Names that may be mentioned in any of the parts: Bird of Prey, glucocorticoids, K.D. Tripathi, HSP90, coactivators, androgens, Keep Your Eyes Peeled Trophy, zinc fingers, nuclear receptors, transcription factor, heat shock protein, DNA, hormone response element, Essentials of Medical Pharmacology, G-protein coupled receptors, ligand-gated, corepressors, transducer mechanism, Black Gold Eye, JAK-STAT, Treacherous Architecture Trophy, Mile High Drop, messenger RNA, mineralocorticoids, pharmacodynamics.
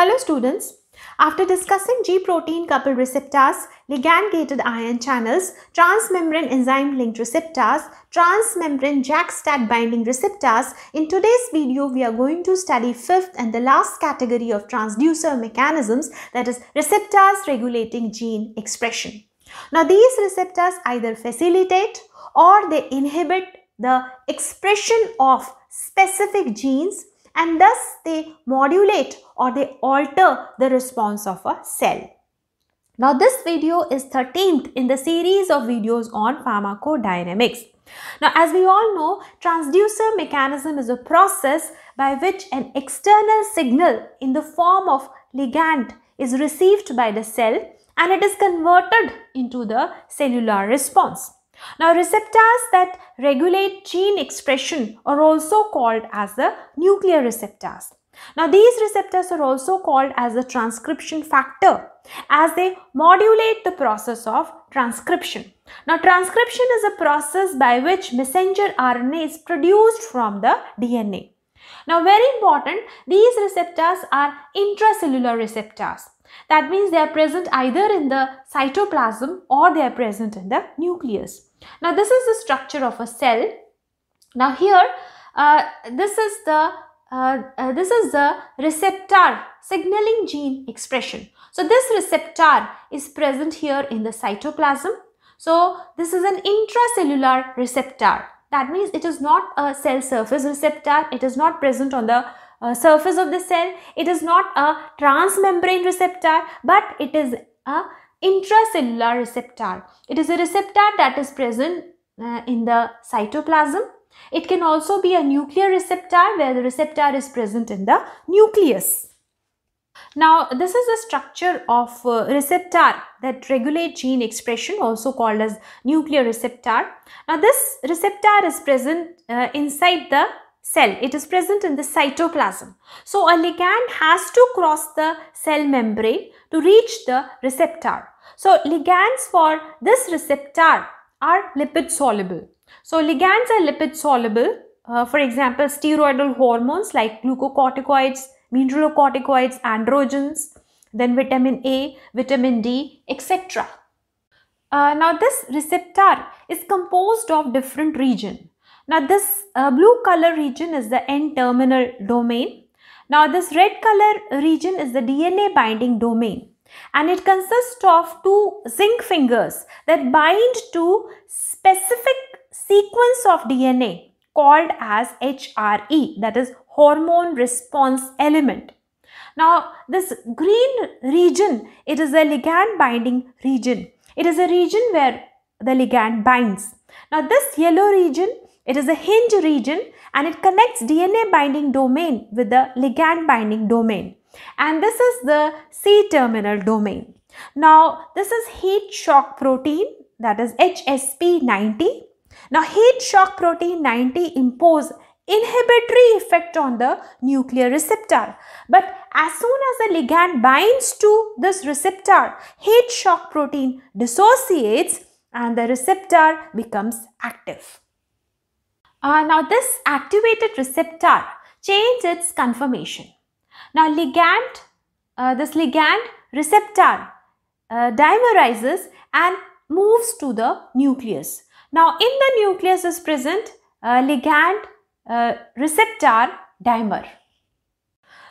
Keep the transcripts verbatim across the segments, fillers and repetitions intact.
Hello students, after discussing G-protein coupled receptors, ligand-gated ion channels, transmembrane enzyme-linked receptors, transmembrane JAK-STAT binding receptors, in today's video we are going to study fifth and the last category of transducer mechanisms, that is receptors regulating gene expression. Now these receptors either facilitate or they inhibit the expression of specific genes, and thus they modulate or they alter the response of a cell. Now this video is thirteenth in the series of videos on pharmacodynamics. Now as we all know, transducer mechanism is a process by which an external signal in the form of ligand is received by the cell and it is converted into the cellular response. Now receptors that regulate gene expression are also called as the nuclear receptors. Now these receptors are also called as the transcription factor as they modulate the process of transcription. Now transcription is a process by which messenger R N A is produced from the D N A. Now very important, these receptors are intracellular receptors. That means they are present either in the cytoplasm or they are present in the nucleus. Now this is the structure of a cell. Now here uh, this is the uh, uh, this is the receptor signaling gene expression. So this receptor is present here in the cytoplasm. So this is an intracellular receptor. That means it is not a cell surface receptor. It is not present on the uh, surface of the cell. It is not a transmembrane receptor, but it is a intracellular receptor. It is a receptor that is present uh, in the cytoplasm. It can also be a nuclear receptor where the receptor is present in the nucleus. Now this is the structure of uh, receptor that regulate gene expression, also called as nuclear receptor. Now this receptor is present uh, inside the cell. It is present in the cytoplasm. So a ligand has to cross the cell membrane to reach the receptor. So ligands for this receptor are lipid soluble. So ligands are lipid soluble. Uh, for example, steroidal hormones like glucocorticoids, mineralocorticoids, androgens, then vitamin A, vitamin D, et cetera. Uh, now this receptor is composed of different region. Now this uh, blue color region is the N-terminal domain. Now this red color region is the D N A binding domain, and it consists of two zinc fingers that bind to specific sequence of D N A called as H R E, that is hormone response element. Now this green region, it is a ligand binding region. It is a region where the ligand binds. Now this yellow region, it is a hinge region and it connects D N A binding domain with the ligand binding domain. And this is the C-terminal domain. Now this is heat shock protein, that is H S P ninety. Now heat shock protein ninety impose inhibitory effect on the nuclear receptor. But as soon as the ligand binds to this receptor, heat shock protein dissociates and the receptor becomes active. Uh, now this activated receptor changes its conformation. Now ligand, uh, this ligand receptor uh, dimerizes and moves to the nucleus. Now in the nucleus is present uh, ligand uh, receptor dimer.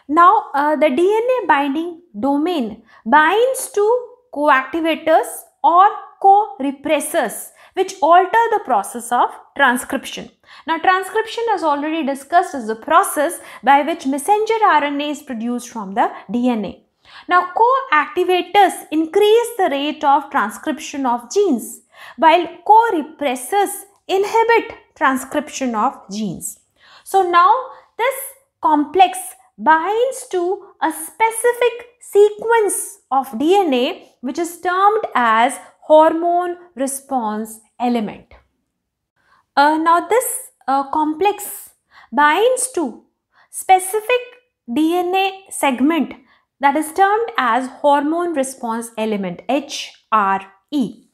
Now uh, the D N A binding domain binds to coactivators or corepressors, which alter the process of transcription. Now transcription, as already discussed, is the process by which messenger R N A is produced from the D N A. Now coactivators increase the rate of transcription of genes, while corepressors inhibit transcription of genes. So now this complex binds to a specific sequence of D N A which is termed as hormone response element. Uh, now this uh, complex binds to specific D N A segment that is termed as hormone response element H R E.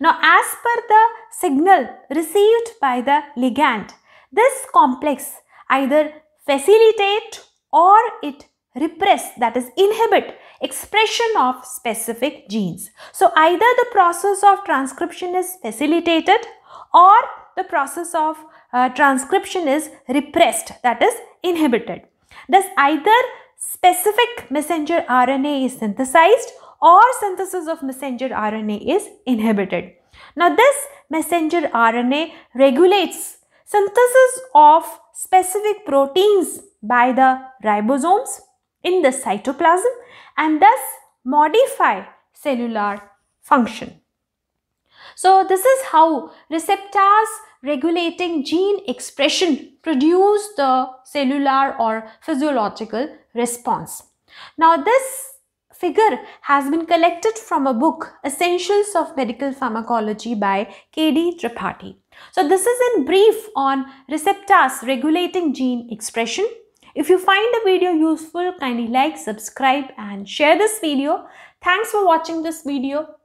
Now as per the signal received by the ligand, this complex either facilitate or it repress, that is inhibit expression of specific genes. So either the process of transcription is facilitated or the process of uh, transcription is repressed, that is inhibited. Thus either specific messenger R N A is synthesized or synthesis of messenger R N A is inhibited. Now this messenger R N A regulates synthesis of specific proteins by the ribosomes in the cytoplasm and thus modify cellular function. So this is how receptors regulating gene expression produce the cellular or physiological response. Now this figure has been collected from a book, Essentials of Medical Pharmacology by K D Tripathi. So this is in brief on receptors regulating gene expression. If you find the video useful, kindly like, subscribe and share this video. Thanks for watching this video.